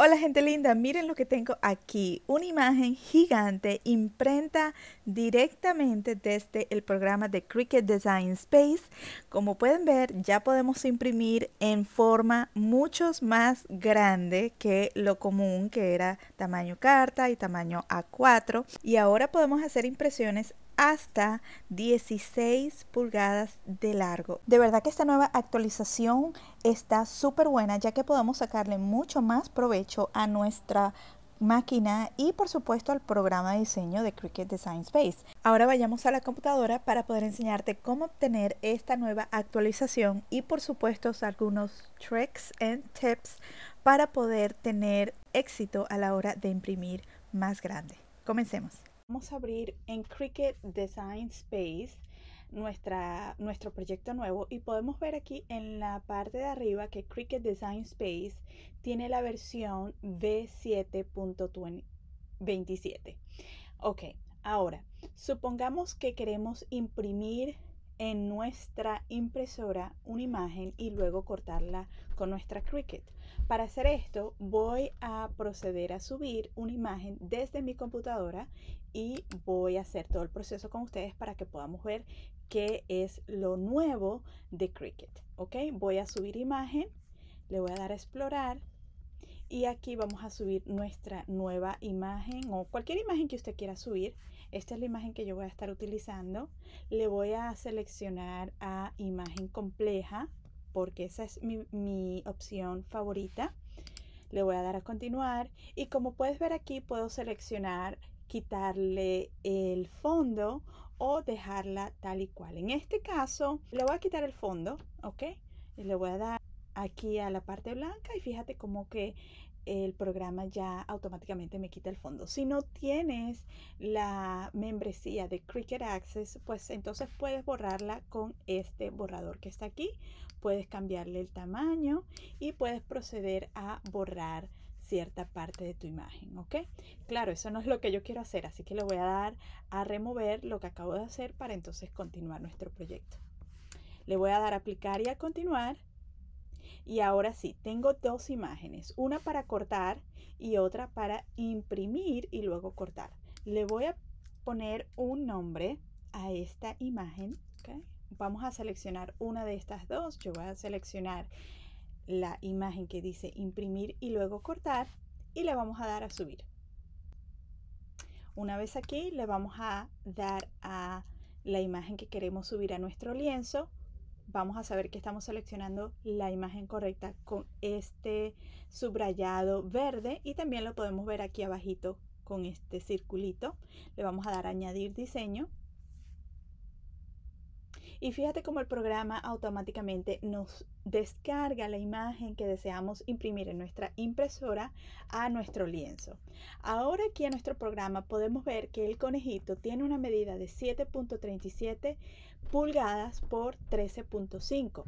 Hola gente linda, miren lo que tengo aquí, una imagen gigante imprenta directamente desde el programa de Cricut Design Space. Como pueden ver, ya podemos imprimir en forma mucho más grande que lo común, que era tamaño carta y tamaño A4, y ahora podemos hacer impresiones hasta 16 pulgadas de largo. De verdad que esta nueva actualización está súper buena, ya que podemos sacarle mucho más provecho a nuestra máquina y por supuesto al programa de diseño de Cricut Design Space. Ahora vayamos a la computadora para poder enseñarte cómo obtener esta nueva actualización y por supuesto algunos tricks and tips para poder tener éxito a la hora de imprimir más grande. Comencemos. Vamos a abrir en Cricut Design Space nuestro proyecto nuevo y podemos ver aquí en la parte de arriba que Cricut Design Space tiene la versión V7.27. Ok, ahora supongamos que queremos imprimir en nuestra impresora una imagen y luego cortarla con nuestra Cricut. Para hacer esto voy a proceder a subir una imagen desde mi computadora y voy a hacer todo el proceso con ustedes para que podamos ver qué es lo nuevo de Cricut. Ok, voy a subir imagen, le voy a dar a explorar y aquí vamos a subir nuestra nueva imagen o cualquier imagen que usted quiera subir. Esta es la imagen que yo voy a estar utilizando. Le voy a seleccionar a imagen compleja porque esa es mi opción favorita. Le voy a dar a continuar y como puedes ver aquí puedo seleccionar, quitarle el fondo o dejarla tal y cual. En este caso le voy a quitar el fondo, ok, y le voy a dar aquí a la parte blanca y fíjate como que el programa ya automáticamente me quita el fondo. Si no tienes la membresía de Cricut Access, pues entonces puedes borrarla con este borrador que está aquí. Puedes cambiarle el tamaño y puedes proceder a borrar cierta parte de tu imagen, ¿ok? Claro, eso no es lo que yo quiero hacer, así que le voy a dar a remover lo que acabo de hacer para entonces continuar nuestro proyecto. Le voy a dar a aplicar y a continuar. Y ahora sí, tengo dos imágenes, una para cortar y otra para imprimir y luego cortar. Le voy a poner un nombre a esta imagen, ¿okay? Vamos a seleccionar una de estas dos. Yo voy a seleccionar la imagen que dice imprimir y luego cortar y le vamos a dar a subir. Una vez aquí, le vamos a dar a la imagen que queremos subir a nuestro lienzo. Vamos a saber que estamos seleccionando la imagen correcta con este subrayado verde y también lo podemos ver aquí abajito con este circulito. Le vamos a dar a añadir diseño. Y fíjate cómo el programa automáticamente nos descarga la imagen que deseamos imprimir en nuestra impresora a nuestro lienzo. Ahora aquí en nuestro programa podemos ver que el conejito tiene una medida de 7.37 pulgadas por 13.5.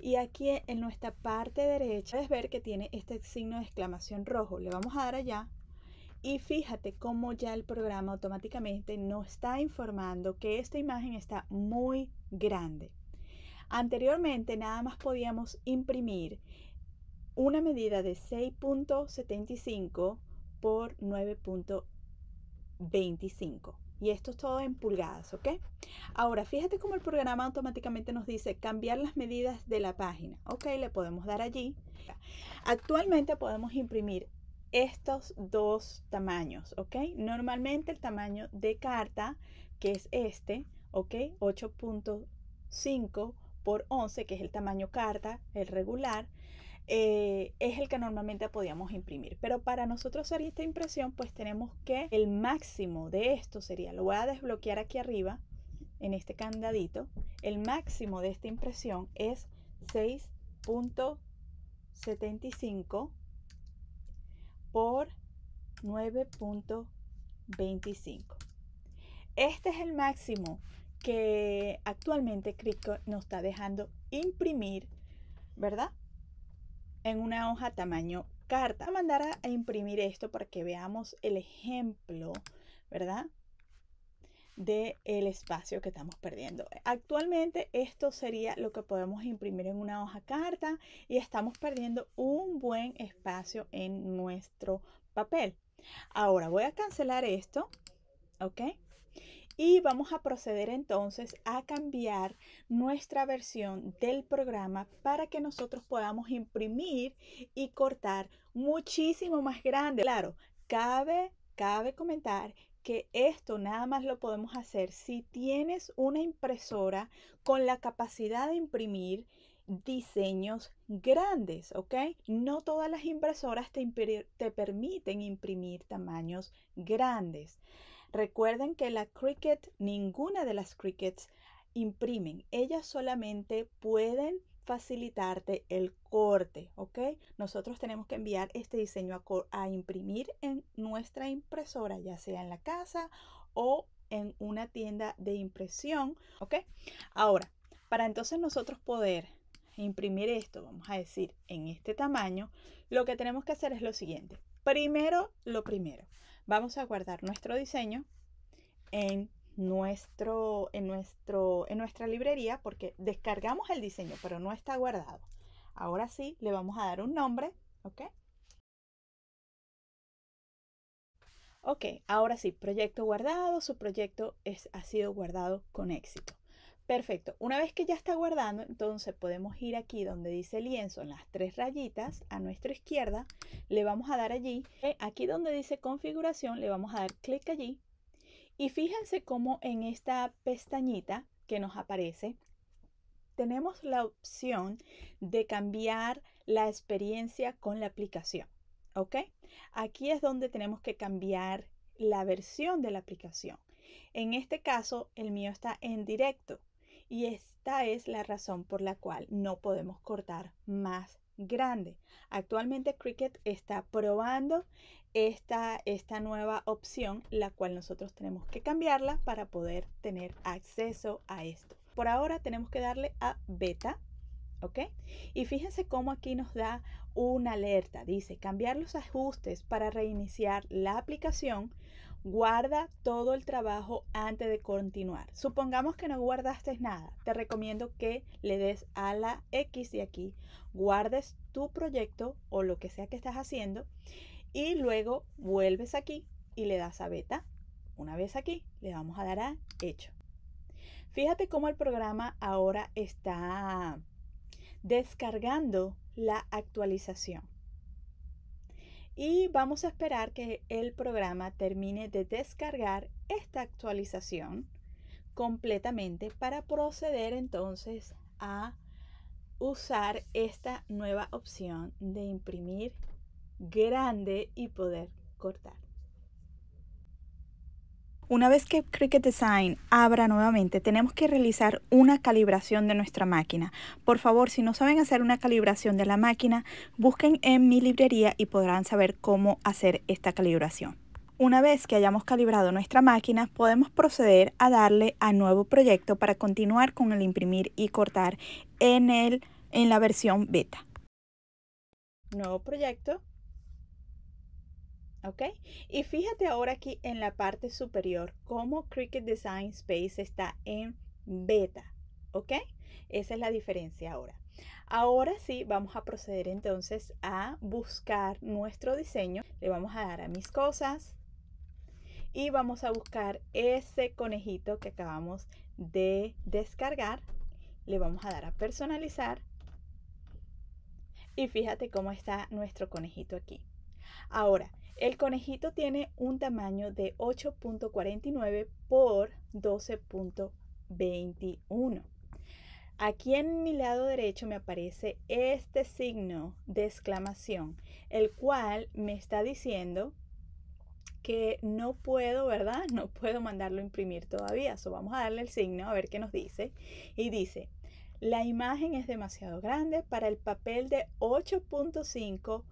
Y aquí en nuestra parte derecha puedes ver que tiene este signo de exclamación rojo. Le vamos a dar allá. Y fíjate cómo ya el programa automáticamente nos está informando que esta imagen está muy grande. Anteriormente nada más podíamos imprimir una medida de 6.75 por 9.25. Y esto es todo en pulgadas, ¿ok? Ahora fíjate cómo el programa automáticamente nos dice cambiar las medidas de la página. Ok, le podemos dar allí. Actualmente podemos imprimir estos dos tamaños, ok. Normalmente el tamaño de carta, que es este, ok, 8.5 por 11, que es el tamaño carta, el regular, es el que normalmente podíamos imprimir, pero para nosotros hacer esta impresión pues tenemos que el máximo de esto sería, lo voy a desbloquear aquí arriba en este candadito, el máximo de esta impresión es 6.75 por 9.25. Este es el máximo que actualmente Cricut nos está dejando imprimir, ¿verdad? En una hoja tamaño carta. Voy a mandar a imprimir esto para que veamos el ejemplo, ¿verdad? del espacio que estamos perdiendo. Actualmente esto sería lo que podemos imprimir en una hoja carta y estamos perdiendo un buen espacio en nuestro papel. Ahora voy a cancelar esto, ¿ok? Y vamos a proceder entonces a cambiar nuestra versión del programa para que nosotros podamos imprimir y cortar muchísimo más grande. Claro, cabe comentar que esto nada más lo podemos hacer si tienes una impresora con la capacidad de imprimir diseños grandes, ¿ok? No todas las impresoras te permiten imprimir tamaños grandes. Recuerden que la Cricut, ninguna de las Cricuts imprimen. Ellas solamente pueden facilitarte el corte, ¿ok? Nosotros tenemos que enviar este diseño a imprimir en nuestra impresora, ya sea en la casa o en una tienda de impresión, ¿ok? Ahora, para entonces nosotros poder imprimir esto, vamos a decir, en este tamaño, lo que tenemos que hacer es lo siguiente. Primero, vamos a guardar nuestro diseño en nuestra librería porque descargamos el diseño, pero no está guardado. Ahora sí, le vamos a dar un nombre, ¿ok? Ok, ahora sí, proyecto guardado, su proyecto ha sido guardado con éxito. Perfecto, una vez que ya está guardando, entonces podemos ir aquí donde dice lienzo, en las tres rayitas a nuestra izquierda, le vamos a dar allí, aquí donde dice configuración, le vamos a dar clic allí y fíjense cómo en esta pestañita que nos aparece, tenemos la opción de cambiar la experiencia con la aplicación, ¿ok? Aquí es donde tenemos que cambiar la versión de la aplicación. En este caso, el mío está en directo. Y esta es la razón por la cual no podemos cortar más grande. Actualmente Cricut está probando esta nueva opción, la cual nosotros tenemos que cambiarla para poder tener acceso a esto. Por ahora tenemos que darle a beta, ¿ok? Y fíjense cómo aquí nos da una alerta. Dice, cambiar los ajustes para reiniciar la aplicación. Guarda todo el trabajo antes de continuar. Supongamos que no guardaste nada. Te recomiendo que le des a la X de aquí, guardes tu proyecto o lo que sea que estás haciendo y luego vuelves aquí y le das a beta. Una vez aquí, le vamos a dar a hecho. Fíjate cómo el programa ahora está descargando la actualización. Y vamos a esperar que el programa termine de descargar esta actualización completamente para proceder entonces a usar esta nueva opción de imprimir grande y poder cortar. Una vez que Cricut Design abra nuevamente, tenemos que realizar una calibración de nuestra máquina. Por favor, si no saben hacer una calibración de la máquina, busquen en mi librería y podrán saber cómo hacer esta calibración. Una vez que hayamos calibrado nuestra máquina, podemos proceder a darle a nuevo proyecto para continuar con el imprimir y cortar en la versión beta. Nuevo proyecto. ¿Ok? Y fíjate ahora aquí en la parte superior cómo Cricut Design Space está en beta, ¿ok? Esa es la diferencia ahora. Ahora sí, vamos a proceder entonces a buscar nuestro diseño. Le vamos a dar a mis cosas y vamos a buscar ese conejito que acabamos de descargar. Le vamos a dar a personalizar y fíjate cómo está nuestro conejito aquí. Ahora, el conejito tiene un tamaño de 8.49 por 12.21. Aquí en mi lado derecho me aparece este signo de exclamación, el cual me está diciendo que no puedo, ¿verdad? No puedo mandarlo a imprimir todavía. So, vamos a darle el signo a ver qué nos dice. Y dice, la imagen es demasiado grande para el papel de 8.5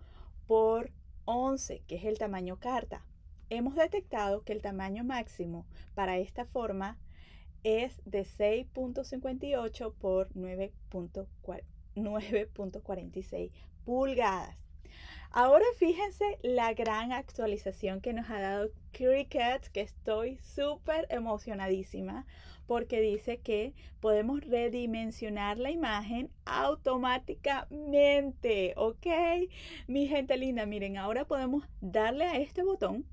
por 11, que es el tamaño carta. Hemos detectado que el tamaño máximo para esta forma es de 6.58 por 9.46 pulgadas. Ahora fíjense la gran actualización que nos ha dado Cricut, que estoy súper emocionadísima porque dice que podemos redimensionar la imagen automáticamente, ¿ok? Mi gente linda, miren, ahora podemos darle a este botón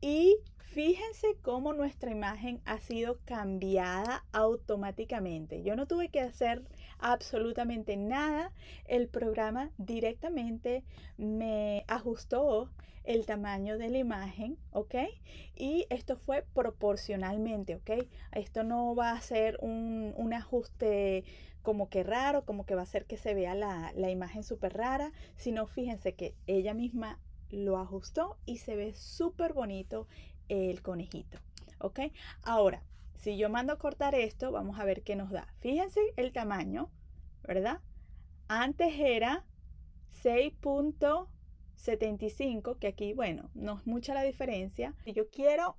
y fíjense cómo nuestra imagen ha sido cambiada automáticamente. Yo no tuve que hacer absolutamente nada. El programa directamente me ajustó el tamaño de la imagen, ¿ok? Y esto fue proporcionalmente, ¿ok? Esto no va a ser un ajuste como que raro, como que va a hacer que se vea la imagen súper rara, sino fíjense que ella misma lo ajustó y se ve súper bonito el conejito, ¿ok? Ahora, si yo mando a cortar esto, vamos a ver qué nos da. Fíjense el tamaño, ¿verdad? Antes era 6.75, que aquí, bueno, no es mucha la diferencia. Si yo quiero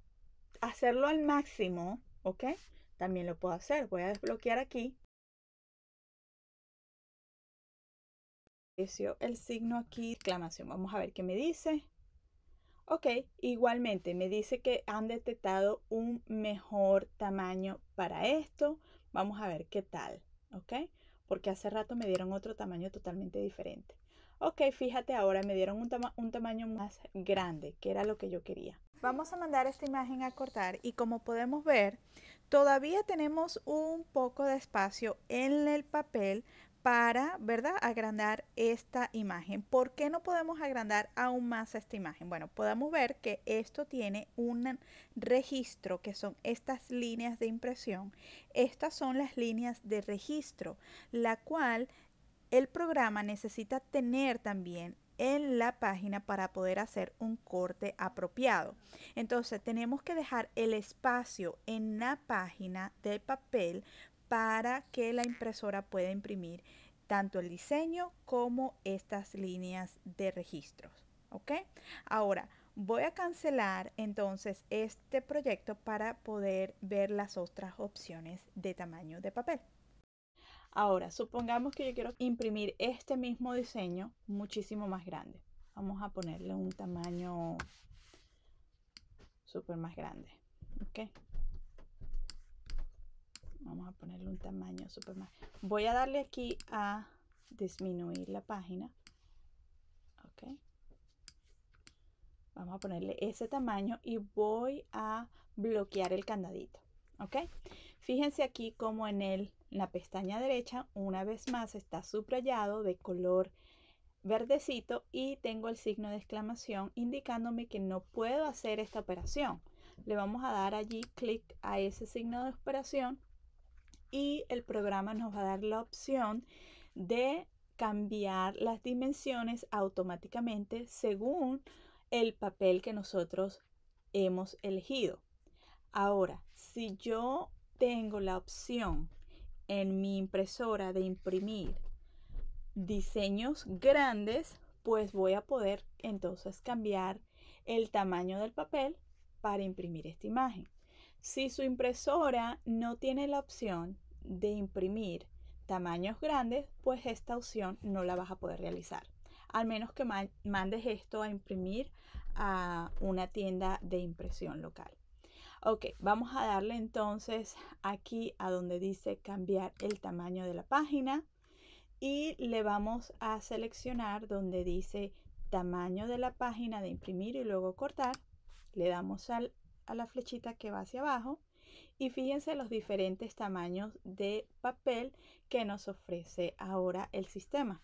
hacerlo al máximo, ¿ok? También lo puedo hacer. Voy a desbloquear aquí. El signo aquí, exclamación. Vamos a ver qué me dice. Ok, igualmente me dice que han detectado un mejor tamaño para esto. Vamos a ver qué tal, ok, porque hace rato me dieron otro tamaño totalmente diferente. Ok, fíjate, ahora me dieron un tamaño más grande, que era lo que yo quería. Vamos a mandar esta imagen a cortar y como podemos ver, todavía tenemos un poco de espacio en el papel para, ¿verdad?, agrandar esta imagen. ¿Por qué no podemos agrandar aún más esta imagen? Bueno, podemos ver que esto tiene un registro, que son estas líneas de impresión. Estas son las líneas de registro, la cual el programa necesita tener también en la página para poder hacer un corte apropiado. Entonces, tenemos que dejar el espacio en la página del papel para que la impresora pueda imprimir tanto el diseño como estas líneas de registros, ¿ok? Ahora voy a cancelar entonces este proyecto para poder ver las otras opciones de tamaño de papel. Ahora, supongamos que yo quiero imprimir este mismo diseño muchísimo más grande. Vamos a ponerle un tamaño súper más grande, ¿ok? Vamos a ponerle un tamaño súper más. Voy a darle aquí a disminuir la página. Ok. Vamos a ponerle ese tamaño y voy a bloquear el candadito. Ok. Fíjense aquí como en la pestaña derecha, una vez más, está subrayado de color verdecito y tengo el signo de exclamación indicándome que no puedo hacer esta operación. Le vamos a dar allí clic a ese signo de operación. Y el programa nos va a dar la opción de cambiar las dimensiones automáticamente según el papel que nosotros hemos elegido. Ahora, si yo tengo la opción en mi impresora de imprimir diseños grandes, pues voy a poder entonces cambiar el tamaño del papel para imprimir esta imagen. Si su impresora no tiene la opción de imprimir tamaños grandes, pues esta opción no la vas a poder realizar. Al menos que mandes esto a imprimir a una tienda de impresión local. Ok, vamos a darle entonces aquí a donde dice cambiar el tamaño de la página y le vamos a seleccionar donde dice tamaño de la página de imprimir y luego cortar. Le damos a la flechita que va hacia abajo y fíjense los diferentes tamaños de papel que nos ofrece ahora el sistema.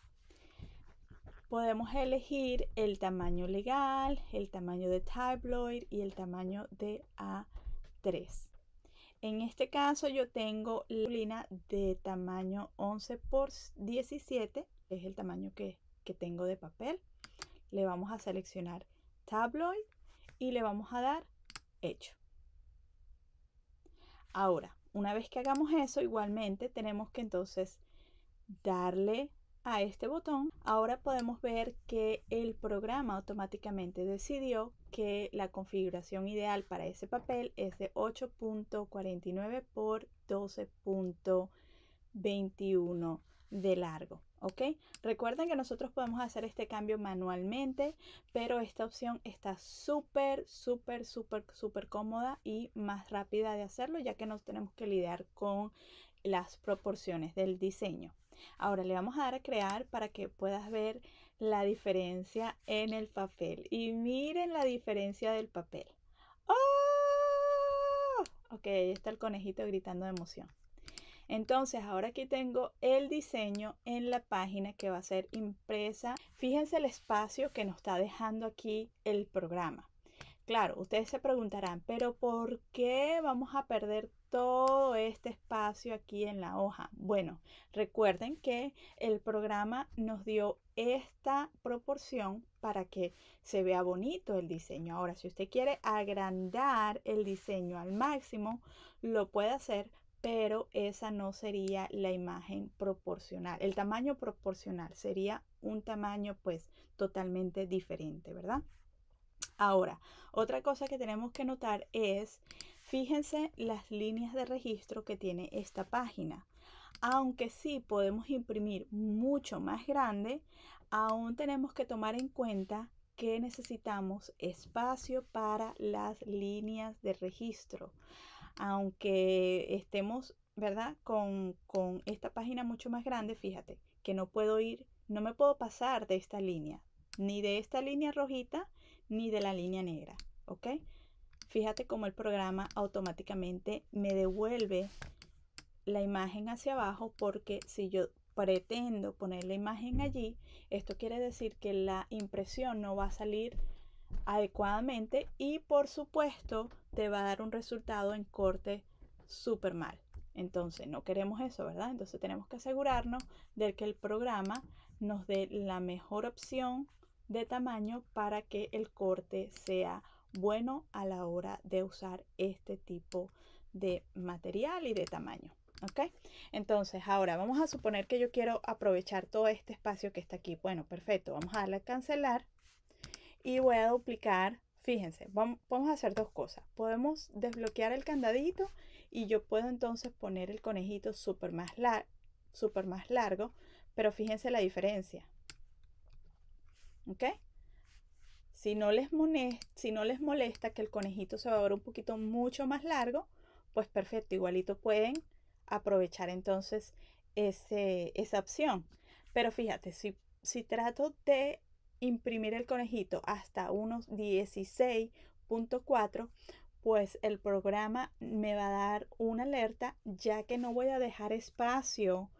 Podemos elegir el tamaño legal, el tamaño de tabloid y el tamaño de A3. En este caso yo tengo la línea de tamaño 11 por 17, que es el tamaño que tengo de papel. Le vamos a seleccionar tabloid y le vamos a dar hecho. Ahora, una vez que hagamos eso, igualmente tenemos que entonces darle a este botón. Ahora podemos ver que el programa automáticamente decidió que la configuración ideal para ese papel es de 8.49 por 12.21 de largo. ¿ok? Recuerden que nosotros podemos hacer este cambio manualmente, pero esta opción está súper cómoda y más rápida de hacerlo, ya que no tenemos que lidiar con las proporciones del diseño. Ahora le vamos a dar a crear para que puedas ver la diferencia en el papel. Y miren la diferencia del papel. ¡Oh! Ok, ahí está el conejito gritando de emoción. Entonces ahora aquí tengo el diseño en la página que va a ser impresa. Fíjense el espacio que nos está dejando aquí el programa. Claro, ustedes se preguntarán, pero ¿por qué vamos a perder todo este espacio aquí en la hoja? Bueno, recuerden que el programa nos dio esta proporción para que se vea bonito el diseño. Ahora, si usted quiere agrandar el diseño al máximo, lo puede hacer, pero esa no sería la imagen proporcional. El tamaño proporcional sería un tamaño pues totalmente diferente, ¿verdad? Ahora, otra cosa que tenemos que notar es, fíjense las líneas de registro que tiene esta página. Aunque sí podemos imprimir mucho más grande, aún tenemos que tomar en cuenta que necesitamos espacio para las líneas de registro. Aunque estemos, ¿verdad?, con esta página mucho más grande, fíjate que no puedo ir, no me puedo pasar de esta línea, ni de esta línea rojita, ni de la línea negra, ¿ok? Fíjate cómo el programa automáticamente me devuelve la imagen hacia abajo, porque si yo pretendo poner la imagen allí, esto quiere decir que la impresión no va a salir adecuadamente y por supuesto te va a dar un resultado en corte súper mal. Entonces no queremos eso, ¿verdad? Entonces tenemos que asegurarnos de que el programa nos dé la mejor opción de tamaño para que el corte sea bueno a la hora de usar este tipo de material y de tamaño, ¿ok? Entonces ahora vamos a suponer que yo quiero aprovechar todo este espacio que está aquí. Bueno, perfecto, vamos a darle a cancelar y voy a duplicar. Fíjense, vamos a hacer dos cosas. Podemos desbloquear el candadito y yo puedo entonces poner el conejito súper más largo, pero fíjense la diferencia. ¿Ok? Si no les molesta que el conejito se va a ver un poquito mucho más largo, pues perfecto, igualito pueden aprovechar entonces esa opción. Pero fíjate, si trato de imprimir el conejito hasta unos 16.4, pues el programa me va a dar una alerta, ya que no voy a dejar espacio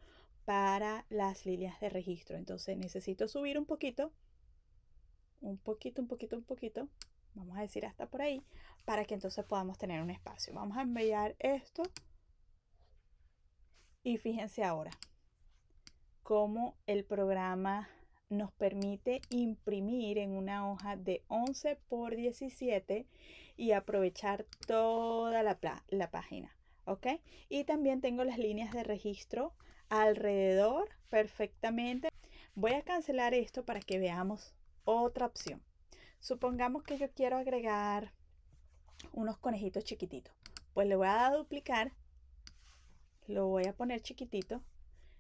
para las líneas de registro. Entonces necesito subir un poquito. Un poquito, vamos a decir hasta por ahí, para que entonces podamos tener un espacio. Vamos a embellar esto y fíjense ahora cómo el programa nos permite imprimir en una hoja de 11 por 17 y aprovechar toda la página, ¿ok? Y también tengo las líneas de registro alrededor perfectamente. Voy a cancelar esto para que veamos otra opción. Supongamos que yo quiero agregar unos conejitos chiquititos, pues le voy a dar a duplicar, lo voy a poner chiquitito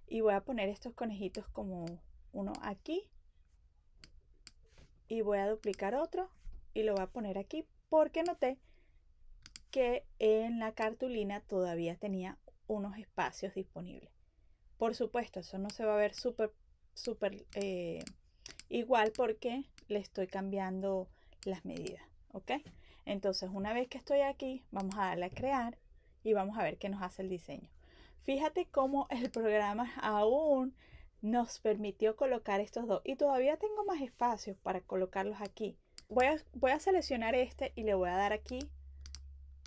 y voy a poner estos conejitos como uno aquí y voy a duplicar otro y lo voy a poner aquí, porque noté que en la cartulina todavía tenía unos espacios disponibles. Por supuesto, eso no se va a ver súper igual, porque le estoy cambiando las medidas, ¿ok? Entonces una vez que estoy aquí, vamos a darle a crear y vamos a ver qué nos hace el diseño. Fíjate cómo el programa aún nos permitió colocar estos dos y todavía tengo más espacios para colocarlos aquí. Voy a seleccionar este y le voy a dar aquí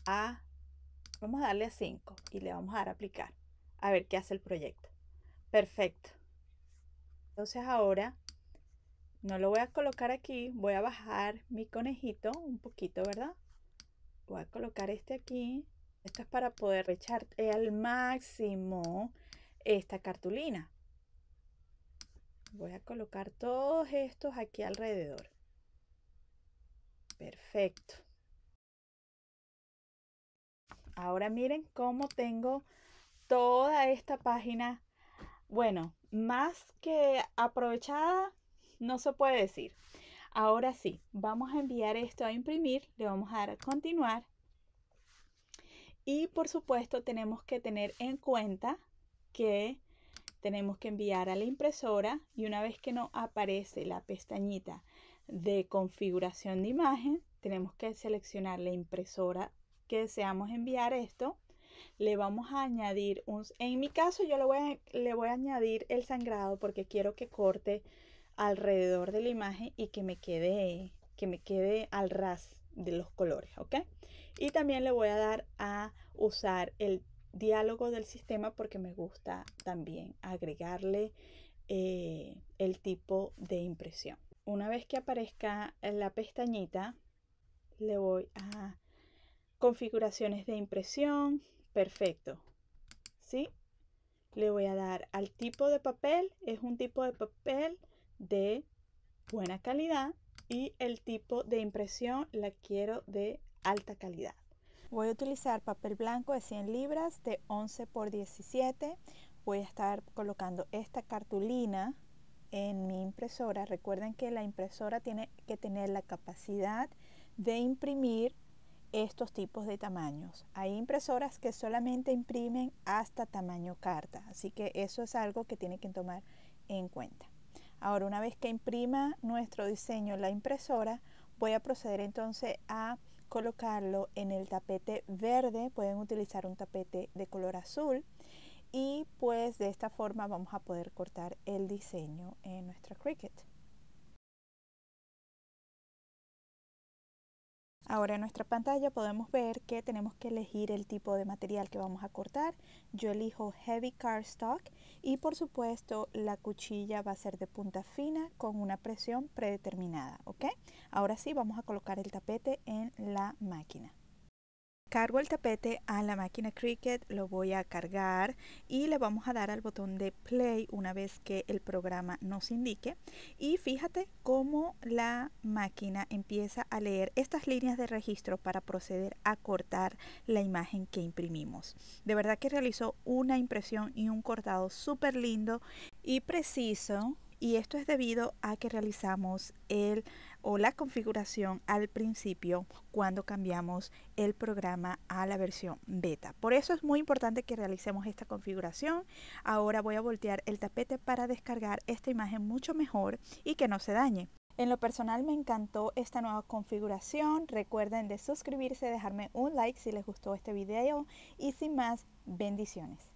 a, vamos a darle a 5 y le vamos a dar a aplicar, a ver qué hace el proyecto. Perfecto. Entonces ahora no lo voy a colocar aquí, voy a bajar mi conejito un poquito, ¿verdad? Voy a colocar este aquí. Esto es para poder aprovechar al máximo esta cartulina. Voy a colocar todos estos aquí alrededor. Perfecto. Ahora miren cómo tengo toda esta página. Bueno, más que aprovechada, no se puede decir. Ahora sí, vamos a enviar esto a imprimir, le vamos a dar a continuar. Y por supuesto tenemos que tener en cuenta que tenemos que enviar a la impresora, y una vez que nos aparece la pestañita de configuración de imagen, tenemos que seleccionar la impresora que deseamos enviar esto. Le vamos a añadir en mi caso yo le voy a añadir el sangrado porque quiero que corte alrededor de la imagen y que me quede al ras de los colores, ¿ok? Y también le voy a dar a usar el diálogo del sistema porque me gusta también agregarle el tipo de impresión. Una vez que aparezca la pestañita, le voy a configuraciones de impresión. Perfecto, ¿sí? Le voy a dar al tipo de papel, es un tipo de papel de buena calidad, y el tipo de impresión la quiero de alta calidad. Voy a utilizar papel blanco de 100 libras de 11 por 17. Voy a estar colocando esta cartulina en mi impresora. Recuerden que la impresora tiene que tener la capacidad de imprimir estos tipos de tamaños. Hay impresoras que solamente imprimen hasta tamaño carta, así que eso es algo que tienen que tomar en cuenta. Ahora, una vez que imprima nuestro diseño en la impresora, voy a proceder entonces a colocarlo en el tapete verde. Pueden utilizar un tapete de color azul, y pues de esta forma vamos a poder cortar el diseño en nuestro Cricut. Ahora en nuestra pantalla podemos ver que tenemos que elegir el tipo de material que vamos a cortar. Yo elijo Heavy Cardstock, y por supuesto la cuchilla va a ser de punta fina con una presión predeterminada, ¿ok? Ahora sí vamos a colocar el tapete en la máquina. Cargo el tapete a la máquina Cricut, lo voy a cargar y le vamos a dar al botón de play una vez que el programa nos indique. Y fíjate cómo la máquina empieza a leer estas líneas de registro para proceder a cortar la imagen que imprimimos. De verdad que realizó una impresión y un cortado súper lindo y preciso. Y esto es debido a que realizamos la configuración al principio cuando cambiamos el programa a la versión beta. Por eso es muy importante que realicemos esta configuración. Ahora voy a voltear el tapete para descargar esta imagen mucho mejor y que no se dañe. En lo personal me encantó esta nueva configuración. Recuerden de suscribirse, dejarme un like si les gustó este video, y sin más, bendiciones.